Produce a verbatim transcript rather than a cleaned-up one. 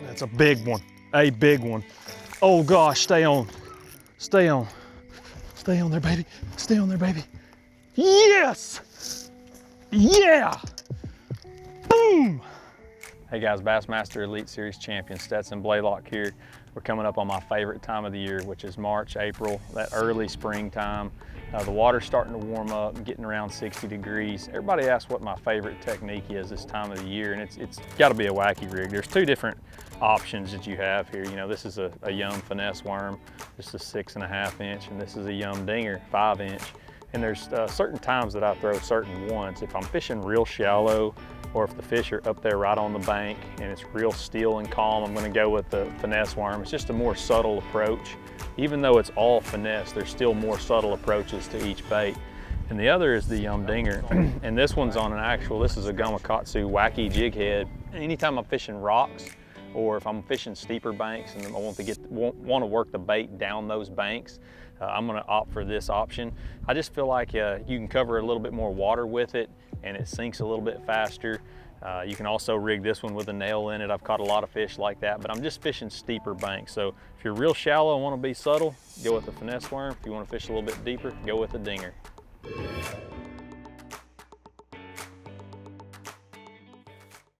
That's a big one, a big one. Oh gosh, stay on, stay on. Stay on there, baby, stay on there, baby. Yes! Yeah! Boom! Hey guys, Bassmaster Elite Series champion Stetson Blaylock here. We're coming up on my favorite time of the year, which is March, April, that early springtime. Uh, the water's starting to warm up, getting around sixty degrees. Everybody asks what my favorite technique is this time of the year, and it's it's gotta be a wacky rig. There's two different options that you have here. You know, this is a, a Yum Finesse Worm, just a six and a half inch, and this is a Yum Dinger, five inch. And there's uh, certain times that I throw certain ones. If I'm fishing real shallow, or if the fish are up there right on the bank and it's real still and calm, I'm gonna go with the Finesse Worm. It's just a more subtle approach. Even though it's all finesse, there's still more subtle approaches to each bait. And the other is the Yum Dinger. And this one's on an actual, this is a Gamakatsu wacky jig head. Anytime I'm fishing rocks, or if I'm fishing steeper banks and I want to get want to work the bait down those banks, uh, I'm going to opt for this option. I just feel like uh, you can cover a little bit more water with it, and it sinks a little bit faster. Uh, you can also rig this one with a nail in it. I've caught a lot of fish like that, but I'm just fishing steeper banks. So if you're real shallow and want to be subtle, go with the Finesse Worm. If you want to fish a little bit deeper, go with the Dinger.